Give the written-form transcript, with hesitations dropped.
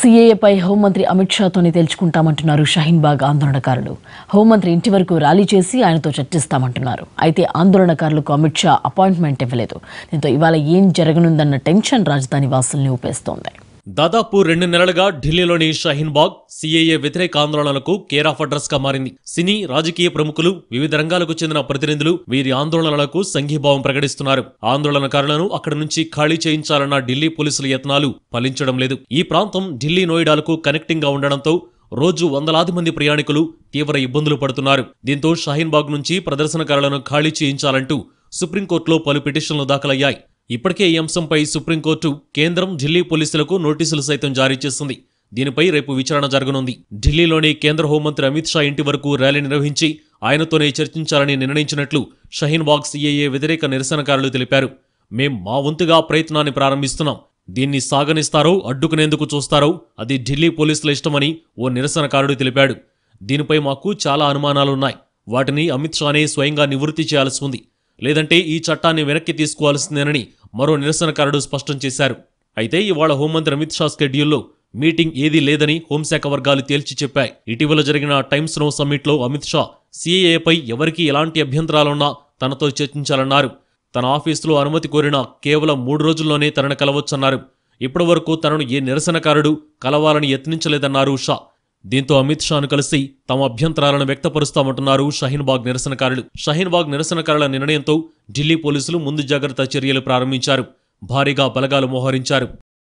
CAA పై home మంత్రి అమిత్ షా తోని తెలుసుకుంటామంటున్నారు షహీన్ బాగ్ ఆందోళనకారులు. హోమ్ మంత్రి ఇంటి వరకు ర్యాలీ చేసి ఆయనతో చర్చిస్తామంటున్నారు. అయితే ఆందోళనకారులకు అమిత్ షా అపాయింట్మెంట్ ఇవ్వలేదు. దీంతో ఇవాళ ఏం జరగనుందన్న టెన్షన్ రాజధాని వాసుల్ని ఊపేస్తోంది. దాదాపు 2 నెలలుగా ఢిల్లీలోని షహీన్ బాగ్ CAA వ్యతిరేక ఆందోళనలకు కేర్ ఆఫ్ అడ్రస్ గా మారింది. సినీ, రాజకీయ ప్రముఖులు, వివిధ రంగాలకు చెందిన ప్రతినిధులు వీరి ఆందోళనలకు సంఘీభావం ప్రకటిస్తున్నారు. ఆందోళనకారులను అక్కడి నుంచి ఖాళీ చేయించాలన్న ఢిల్లీ పోలీసుల యత్నాలు ఫలించడం లేదు. ఈ ప్రాంతం ఢిల్లీ నోయిడాలకు కనెక్టింగ్ గా ఉండడంతో రోజు వందలాది మంది ప్రయాణికులు తీవ్ర ఇబ్బందులు పడుతున్నారు. దీంతో షహీన్ బాగ్ నుంచి ప్రదర్శనకారులను ఖాళీ చేయించాలంటూ సుప్రీంకోర్టులో పలు పిటిషన్లు దాఖలయ్యాయి. ఇప్పటికే ఈ అంశంపై సుప్రీంకోర్టు కేంద్రం, ఢిల్లీ పోలీసులకు నోటీసులు సైతం జారీ చేసింది. దీనిపై రేపు విచారణ జరగనుంది. ఢిల్లీలోని కేంద్ర హోంమంత్రి అమిత్ షా ఇంటి వరకు ర్యాలీ నిర్వహించి ఆయనతోనే చర్చించాలని నిర్ణయించినట్లు షహీన్ బాగ్ CAA వ్యతిరేక నిరసనకారులు తెలిపారు. మేం మా వంతుగా ప్రయత్నాన్ని ప్రారంభిస్తున్నాం. దీన్ని సాగనిస్తారో అడ్డుకునేందుకు చూస్తారో అది ఢిల్లీ పోలీసుల ఇష్టమని ఓ నిరసనకారుడు తెలిపాడు. దీనిపై మాకు చాలా అనుమానాలున్నాయి. వాటిని అమిత్ షానే స్వయంగా నివృత్తి చేయాల్సి ఉంది. లేదంటే ఈ చట్టాన్ని వెనక్కి తీసుకోవాల్సిందేనని మరో నిరసనకారుడు స్పష్టం చేశారు. అయితే ఇవాళ హోంమంత్రి అమిత్ షా స్కెడ్యూల్లో మీటింగ్ ఏదీ లేదని హోంశాఖ వర్గాలు తేల్చి చెప్పాయి. ఇటీవల జరిగిన టైమ్స్ నౌ సమ్మిట్లో అమిత్ షా CAAపై ఎవరికీ ఎలాంటి అభ్యంతరాలున్నా తనతో చర్చించాలన్నారు. తన ఆఫీసులో అనుమతి కోరిన కేవలం 3 రోజుల్లోనే తనను కలవచ్చన్నారు. ఇప్పటివరకు తనను ఏ నిరసనకారుడు కలవాలని యత్నించలేదన్నారు షా. దీంతో అమిత్ షాను కలిసి తమ అభ్యంతరాలను వ్యక్తపరుస్తామంటున్నారు షహీన్ బాగ్ నిరసనకారులు. షహీన్ బాగ్ నిరసనకారుల నిర్ణయంతో ఢిల్లీ పోలీసులు ముందు జాగ్రత్త చర్యలు ప్రారంభించారు. భారీగా బలగాలు మోహరించారు.